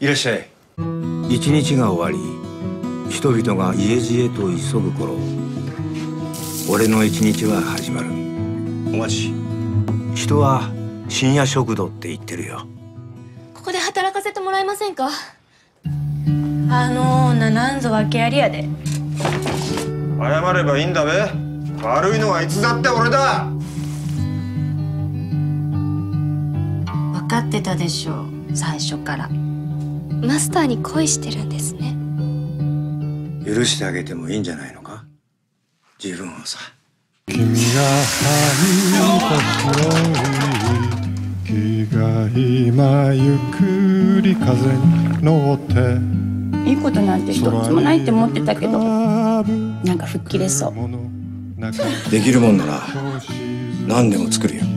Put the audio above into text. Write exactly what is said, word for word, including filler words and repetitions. いらっしゃい。一日が終わり、人々が家路へと急ぐ頃、俺の一日は始まる。お待ち。人は深夜食堂って言ってるよ。ここで働かせてもらえませんか？あの女なんぞ訳ありやで。謝ればいいんだべ。悪いのはいつだって俺だ。分かってたでしょう、最初から。マスターに恋してるんですね。許してあげてもいいんじゃないのか、自分をさ。君が入った通り、気が今ゆっくり風に乗って、いいことなんて一つもないって思ってたけど、なんか吹っ切れそう。できるもんなら何でも作るよ。